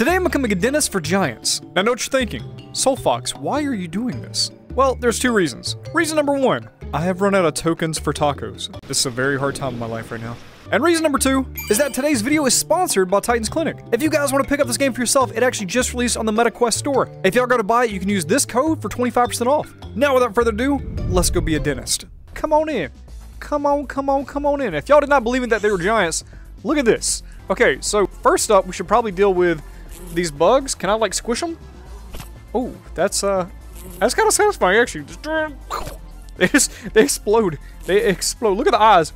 Today I'm becoming a dentist for giants. I know what you're thinking. Soul Fox, why are you doing this? Well, there's two reasons. Reason number one, I have run out of tokens for tacos. This is a very hard time in my life right now. And reason number two is that today's video is sponsored by Titans Clinic. If you guys want to pick up this game for yourself, it actually just released on the MetaQuest store. If y'all go to buy it, you can use this code for 25% off. Now, without further ado, let's go be a dentist. Come on in. Come on in. If y'all did not believe in that they were giants, look at this. Okay, so first up, we should probably deal with these bugs. Can I, like, squish them? Oh, that's kind of satisfying, actually. They explode. They explode. Look at the eyes.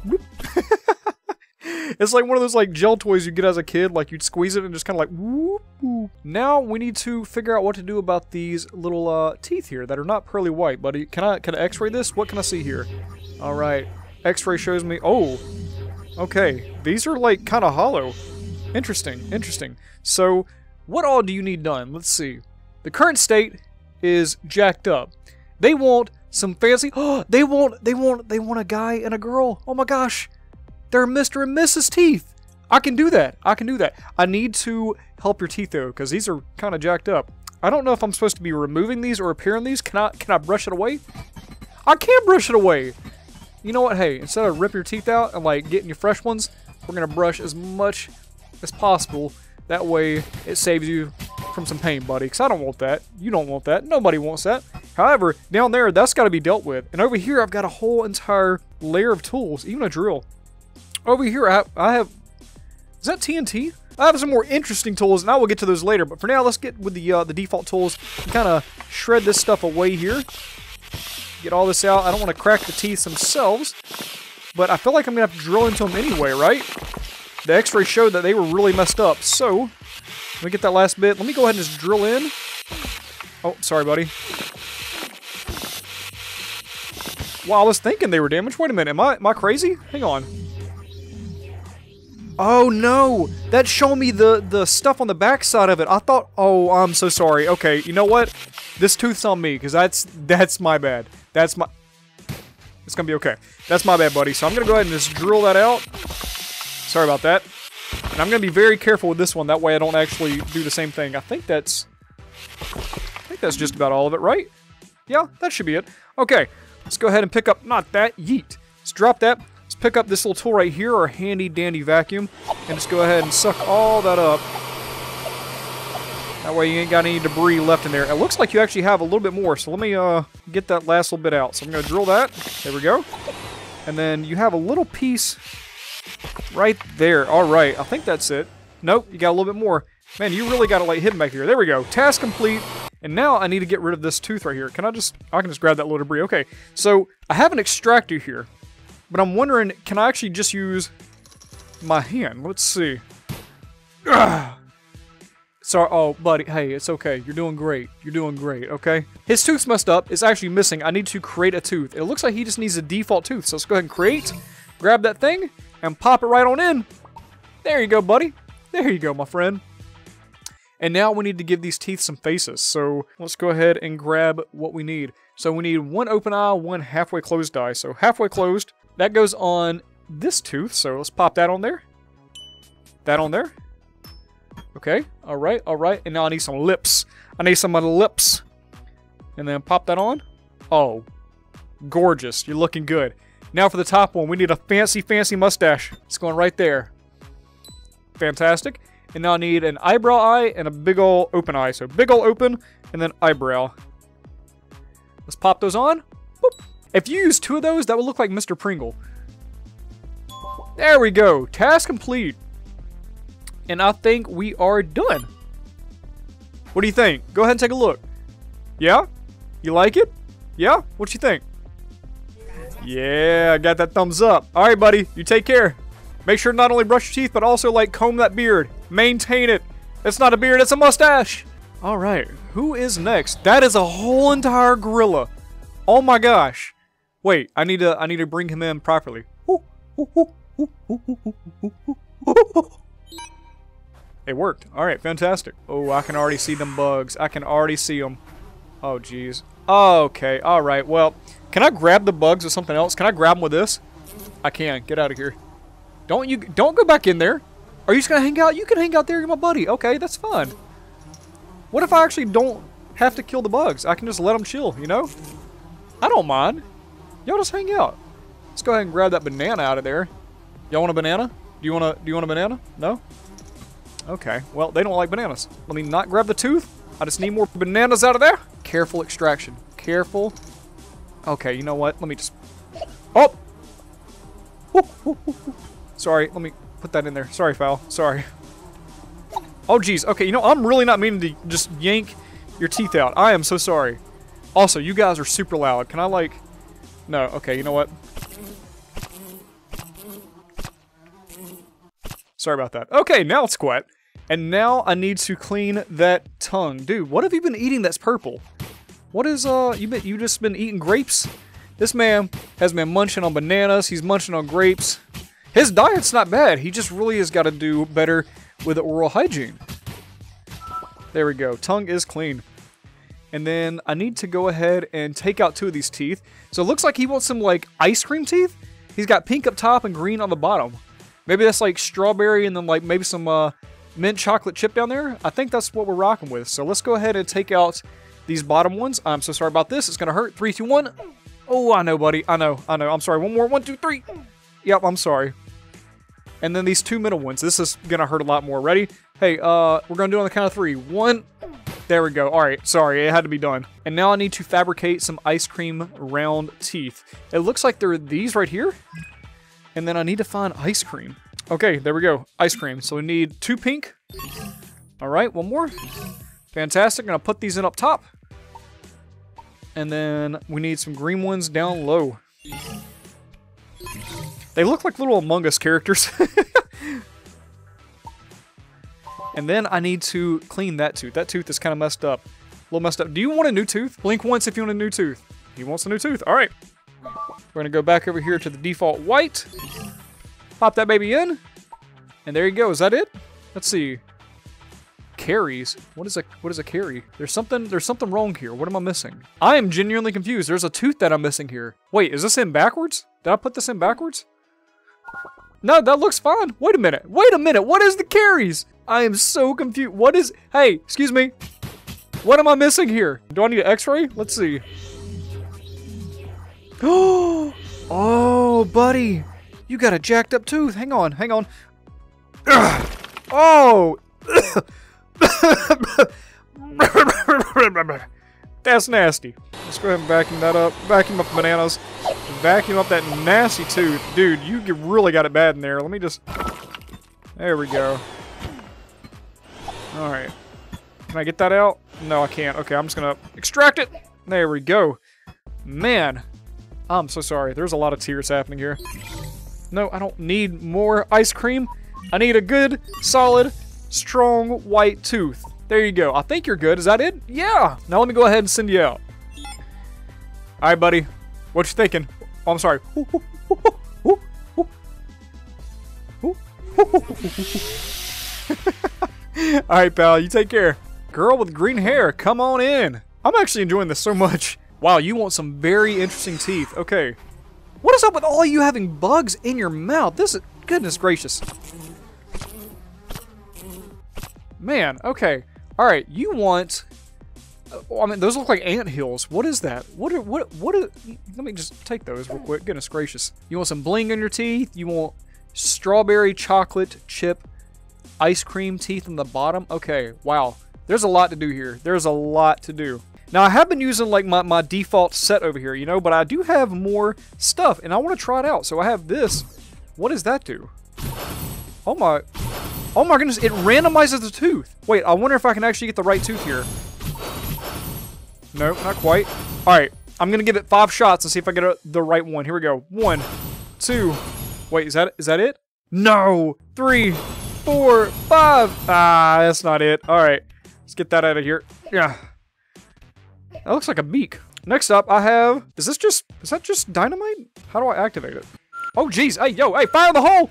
It's like one of those, like, gel toys you get as a kid. Like, you'd squeeze it and just kind of like, whoop, whoop. Now we need to figure out what to do about these little teeth here that are not pearly white, buddy. Can I x-ray this? What can I see here? All right. X-ray shows me. Oh, okay. These are, like, kind of hollow. Interesting. Interesting. So what all do you need done? Let's see. The current state is jacked up. They want some fancy. Oh, they want a guy and a girl. Oh my gosh. They're Mr. and Mrs. Teeth. I can do that. I can do that. I need to help your teeth though, because these are kind of jacked up. I don't know if I'm supposed to be removing these or repairing these. Can I brush it away? I can brush it away. You know what? Hey, instead of rip your teeth out and like getting your fresh ones, we're gonna brush as much as possible. That way it saves you from some pain, buddy. Because I don't want that. You don't want that. Nobody wants that. However, down there, that's got to be dealt with. And over here, I've got a whole entire layer of tools, even a drill. Over here, I have... Is that TNT? I have some more interesting tools, and I will get to those later. But for now, let's get with the default tools and kind of shred this stuff away here. Get all this out. I don't want to crack the teeth themselves, but I feel like I'm going to have to drill into them anyway, right? The x-ray showed that they were really messed up, so let me get that last bit. Let me go ahead and just drill in. Oh, sorry, buddy. Wow, I was thinking they were damaged. Wait a minute. Am I crazy? Hang on. Oh no, that showed me the stuff on the back side of it. I thought, oh, I'm so sorry. Okay, you know what? This tooth's on me, because that's my bad. It's gonna be okay. That's my bad, buddy. So I'm gonna go ahead and just drill that out. Sorry about that. And I'm gonna be very careful with this one. That way I don't actually do the same thing. I think that's just about all of it, right? Yeah, that should be it. Okay, let's go ahead and pick up, not that, yeet. Let's drop that. Let's pick up this little tool right here, our handy dandy vacuum, and just go ahead and suck all that up. That way you ain't got any debris left in there. It looks like you actually have a little bit more, so let me get that last little bit out. So I'm gonna drill that, there we go. And then you have a little piece right there. All right, I think that's it. Nope, you got a little bit more. Man, you really gotta like hidden back here. There we go, task complete. And now I need to get rid of this tooth right here. I can just grab that little debris. Okay, so I have an extractor here. But I'm wondering, can I actually just use my hand? Let's see. Ugh. Sorry, oh, buddy. Hey, it's okay. You're doing great. You're doing great, okay? His tooth's messed up. It's actually missing. I need to create a tooth. It looks like he just needs a default tooth. So let's go ahead and create. Grab that thing and pop it right on in. There you go, buddy. There you go, my friend. And now we need to give these teeth some faces. So let's go ahead and grab what we need. So we need one open eye, one halfway closed eye. So halfway closed. That goes on this tooth, so let's pop that on there. That on there. Okay, all right, and now I need some lips. I need some of the lips. And then pop that on. Oh, gorgeous, you're looking good. Now for the top one, we need a fancy, fancy mustache. It's going right there. Fantastic. And now I need an eyebrow eye and a big ol' open eye. So big ol' open, and then eyebrow. Let's pop those on. Boop. If you use two of those, that would look like Mr. Pringle. There we go. Task complete. And I think we are done. What do you think? Go ahead and take a look. Yeah? You like it? Yeah? What you think? Yeah, I got that thumbs up. All right, buddy. You take care. Make sure to not only brush your teeth, but also, like, comb that beard. Maintain it. It's not a beard. It's a mustache. All right. Who is next? That is a whole entire gorilla. Oh, my gosh. Wait, I need to bring him in properly. It worked. All right, fantastic. Oh, I can already see them bugs. I can already see them. Oh, jeez. Okay, all right. Well, can I grab the bugs with something else? Can I grab them with this? I can. Get out of here. Don't go back in there. Are you just gonna hang out? You can hang out there. You're my buddy. Okay, that's fun. What if I actually don't have to kill the bugs? I can just let them chill, you know? I don't mind. Y'all just hang out. Let's go ahead and grab that banana out of there. Y'all want a banana? Do you want a banana? No? Okay. Well, they don't like bananas. Let me not grab the tooth. I just need more bananas out of there. Careful extraction. Careful. Okay, you know what? Let me just... Oh! Sorry, let me put that in there. Sorry, foul. Sorry. Oh, geez. Okay, you know, I'm really not meaning to just yank your teeth out. I am so sorry. Also, you guys are super loud. Can I, like... No, okay, you know what? Sorry about that. Okay, now it's quiet. And now I need to clean that tongue. Dude, what have you been eating that's purple? What is, you just been eating grapes? This man has been munching on bananas. He's munching on grapes. His diet's not bad. He just really has got to do better with oral hygiene. There we go. Tongue is clean. And then I need to go ahead and take out two of these teeth. So it looks like he wants some, like, ice cream teeth. He's got pink up top and green on the bottom. Maybe that's, like, strawberry and then, like, maybe some mint chocolate chip down there. I think that's what we're rocking with. So let's go ahead and take out these bottom ones. I'm so sorry about this. It's going to hurt. 3, 2, 1... Oh, I know, buddy. I know. I'm sorry. One more. 1, 2, 3. Yep, I'm sorry. And then these two middle ones. This is going to hurt a lot more. Ready? Hey, we're going to do it on the count of 3. 1. There we go. All right. Sorry. It had to be done. And now I need to fabricate some ice cream round teeth. It looks like there are these right here. And then I need to find ice cream. Okay, there we go. Ice cream. So we need 2 pink. All right. 1 more. Fantastic. I'm going to put these in up top. And then we need some green ones down low. They look like little Among Us characters. And then I need to clean that tooth. That tooth is kind of messed up. A little messed up. Do you want a new tooth? Blink once if you want a new tooth. He wants a new tooth. All right. We're going to go back over here to the default white. Pop that baby in. And there you go. Is that it? Let's see. Carries. What is a carry? There's something wrong here. What am I missing? I am genuinely confused. There's a tooth that I'm missing here. Wait, is this in backwards? Did I put this in backwards? No, that looks fine. Wait a minute. Wait a minute. What is the carries? I am so confused. What is... Hey, excuse me. What am I missing here? Do I need an x-ray? Let's see. Oh, buddy. You got a jacked up tooth. Hang on. Hang on. Ugh. Oh. That's nasty. Let's go ahead and vacuum that up. Vacuum up bananas. Vacuum up that nasty tooth. Dude, you really got it bad in there. Let me just... There we go. Alright. Can I get that out? No, I can't. Okay, I'm just gonna extract it. There we go. Man. I'm so sorry. There's a lot of tears happening here. No, I don't need more ice cream. I need a good, solid... strong white tooth. There you go. I think you're good. Is that it? Yeah. Now let me go ahead and send you out. All right, buddy. What you thinking? Oh, I'm sorry. All right, pal. You take care. Girl with green hair, come on in. I'm actually enjoying this so much. Wow, you want some very interesting teeth. Okay. What is up with all you having bugs in your mouth? This is... Goodness gracious. Man, okay. All right, you want... I mean, those look like anthills. What is that? What are, let me just take those real quick. Goodness gracious. You want some bling on your teeth? You want strawberry chocolate chip ice cream teeth on the bottom? Okay, wow. There's a lot to do here. There's a lot to do. Now, I have been using, like, my default set over here, you know, but I do have more stuff, and I want to try it out. So I have this. What does that do? Oh, my... Oh my goodness, it randomizes the tooth. Wait, I wonder if I can actually get the right tooth here. No, not quite. All right, I'm gonna give it 5 shots and see if I get the right one. Here we go. 1, 2, wait, is that it? No, 3, 4, 5. Ah, that's not it. All right, let's get that out of here. Yeah, that looks like a beak. Next up, I have, is that just dynamite? How do I activate it? Oh geez, hey, yo, hey, fire in the hole.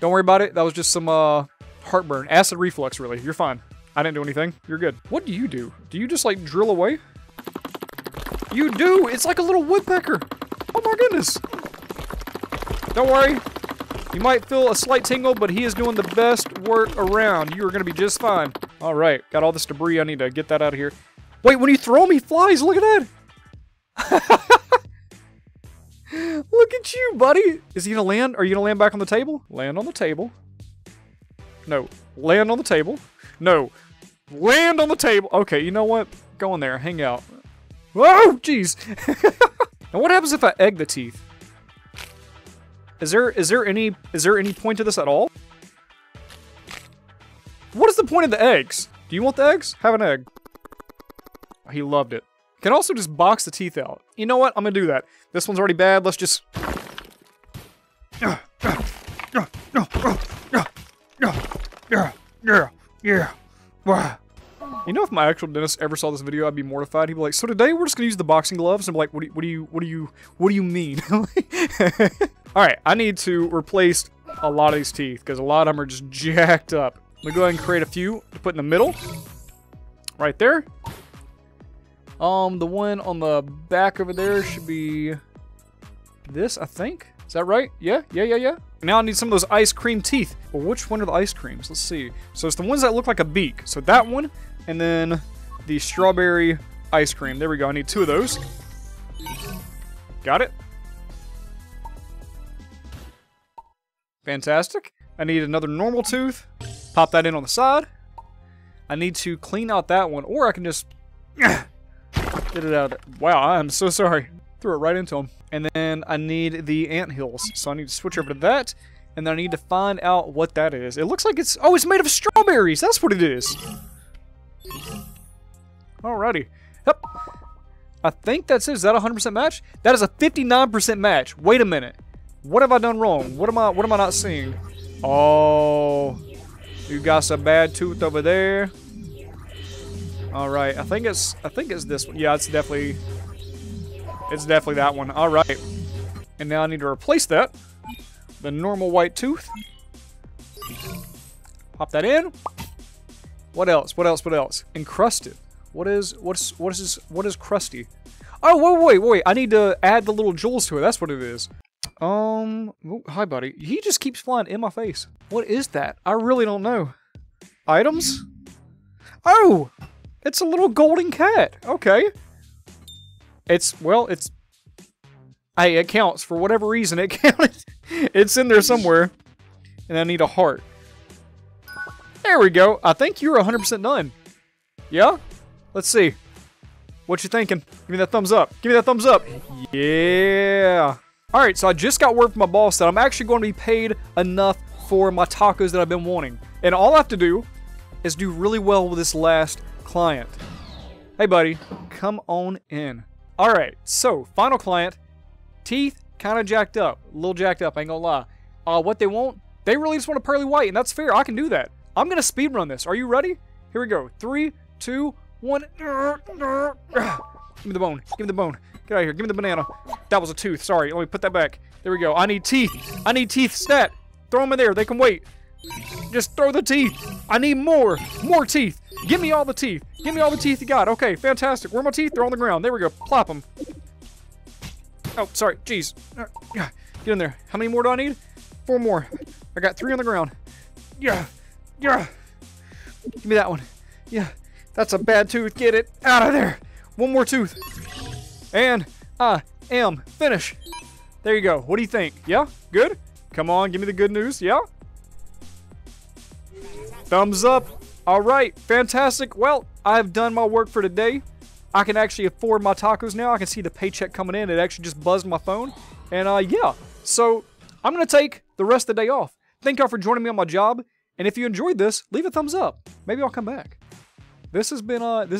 Don't worry about it. That was just some heartburn. Acid reflux, really. You're fine. I didn't do anything. You're good. What do you do? Do you just, like, drill away? You do! It's like a little woodpecker! Oh, my goodness! Don't worry. You might feel a slight tingle, but he is doing the best work around. You are going to be just fine. All right, got all this debris. I need to get that out of here. Wait, when you throw me, flies. Look at that. Look at you, buddy. Is he going to land? Are you going to land back on the table? Land on the table. No. Land on the table. No. Land on the table. Okay, you know what? Go in there. Hang out. Whoa, jeez. Now, what happens if I egg the teeth? Is there any point to this at all? What is the point of the eggs? Do you want the eggs? Have an egg. He loved it. Can also just box the teeth out. You know what? I'm gonna do that. This one's already bad. Let's just. You know, if my actual dentist ever saw this video, I'd be mortified. He'd be like, "So today we're just gonna use the boxing gloves." And I'm like, "What do you mean?" All right, I need to replace a lot of these teeth because a lot of them are just jacked up. Let me go ahead and create a few to put in the middle, right there. The one on the back over there should be this, I think. Is that right? Yeah. Now I need some of those ice cream teeth. Well, which one are the ice creams? Let's see. So it's the ones that look like a beak. So that one, and then the strawberry ice cream. There we go. I need two of those. Got it. Fantastic. I need another normal tooth. Pop that in on the side. I need to clean out that one, or I can just... Get it out of there. Wow, I'm so sorry. Threw it right into him. And then I need the anthills. So I need to switch over to that. And then I need to find out what that is. It looks like it's... Oh, it's made of strawberries. That's what it is. Alrighty. Yep. I think that's it. Is that a 100% match? That is a 59% match. Wait a minute. What have I done wrong? What am I not seeing? Oh. You got some bad tooth over there. All right, I think it's this one. Yeah, it's definitely that one. All right, and now I need to replace that. The normal white tooth. Pop that in. What else? Encrusted. What is crusty? Oh, wait. I need to add the little jewels to it. That's what it is. Oh, hi, buddy. He just keeps flying in my face. What is that? I really don't know. Items. Oh. It's a little golden cat. Okay. Well, hey, it counts. For whatever reason, it counted. It's in there somewhere. And I need a heart. There we go. I think you're 100% done. Yeah? Let's see. What you thinking? Give me that thumbs up. Give me that thumbs up. Yeah. All right, so I just got word from my boss that I'm actually going to be paid enough for my tacos that I've been wanting. And all I have to do is do really well with this last client. Hey buddy, come on in. All right, so final client, teeth kind of jacked up, a little jacked up, I ain't gonna lie. What they want, they really just want a pearly white, and that's fair. I can do that. I'm gonna speed run this. Are you ready? Here we go. 3, 2, 1. Give me the bone. Give me the bone. Get out of here. Give me the banana. That was a tooth. Sorry. Let me put that back. There we go. I need teeth. I need teeth stat. Throw them in there. They can wait. Just throw the teeth. I need more teeth. Give me all the teeth. Give me all the teeth you got. Okay, fantastic. Where are my teeth? They're on the ground. There we go. Plop them. Oh, sorry. Jeez. Get in there. How many more do I need? 4 more. I got 3 on the ground. Yeah. Give me that one. Yeah. That's a bad tooth. Get it out of there. 1 more tooth. And I am finished. There you go. What do you think? Yeah? Good? Come on. Give me the good news. Yeah? Thumbs up. All right, fantastic. Well, I've done my work for today. I can actually afford my tacos now. I can see the paycheck coming in. It actually just buzzed my phone. And yeah, so I'm going to take the rest of the day off. Thank y'all for joining me on my job. And if you enjoyed this, leave a thumbs up. Maybe I'll come back. This has been fun.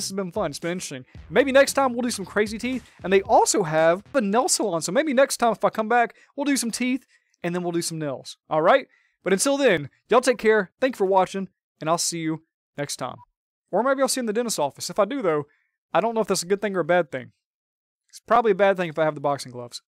It's been interesting. Maybe next time we'll do some crazy teeth. And they also have a nail salon. So maybe next time if I come back, we'll do some teeth and then we'll do some nails. All right. But until then, y'all take care. Thank you for watching and I'll see you next time. Or maybe I'll see you in the dentist's office. If I do, though, I don't know if that's a good thing or a bad thing. It's probably a bad thing if I have the boxing gloves.